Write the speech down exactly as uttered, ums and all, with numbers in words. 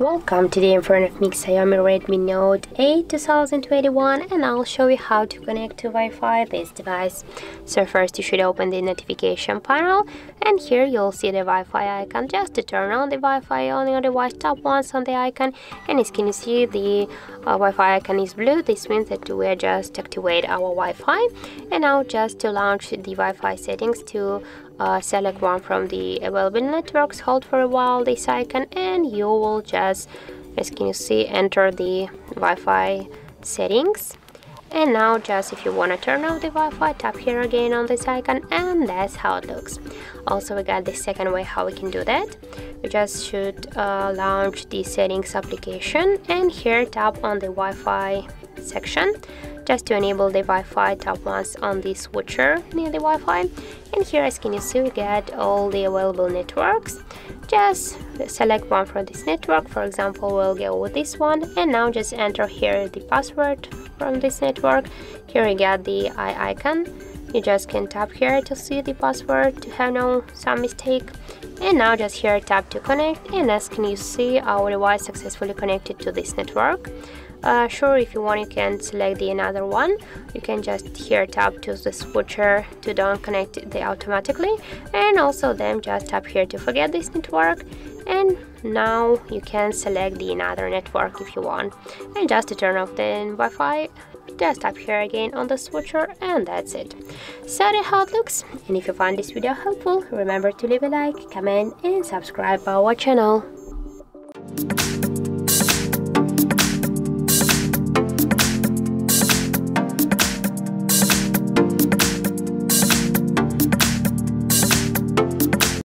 Welcome, today in front of me Xiaomi Redmi Note eight two thousand twenty-one, and I'll show you how to connect to Wi-Fi this device. So first you should open the notification panel, and here you'll see the Wi-Fi icon. Just to turn on the Wi-Fi on your device, tap once on the icon, and as can you see the uh, Wi-Fi icon is blue. This means that we are just activate our Wi-Fi. And now just to launch the Wi-Fi settings, to Uh, select one from the available networks, hold for a while this icon, and you will just, as can you see, enter the Wi-Fi settings. And now just if you want to turn off the Wi-Fi, tap here again on this icon, and that's how it looks. Also we got the second way how we can do that. You just should uh, launch the settings application, and here tap on the Wi-Fi section. Just to enable the Wi-Fi, tap once on the switcher near the Wi-Fi, and here as can you see we get all the available networks. Just select one from this network, for example we'll go with this one, and now just enter here the password from this network. Here we get the I icon, you just can tap here to see the password to have no some mistake. And now just here tap to connect, and as can you see our device successfully connected to this network. Uh, sure, if you want you can select the another one. You can just here tap to the switcher to don't connect they automatically, and also then just tap here to forget this network, and now you can select the another network if you want. And just to turn off the Wi-Fi, just tap here again on the switcher, and that's it. So that's how it looks, and if you find this video helpful, remember to leave a like, comment and subscribe to our channel.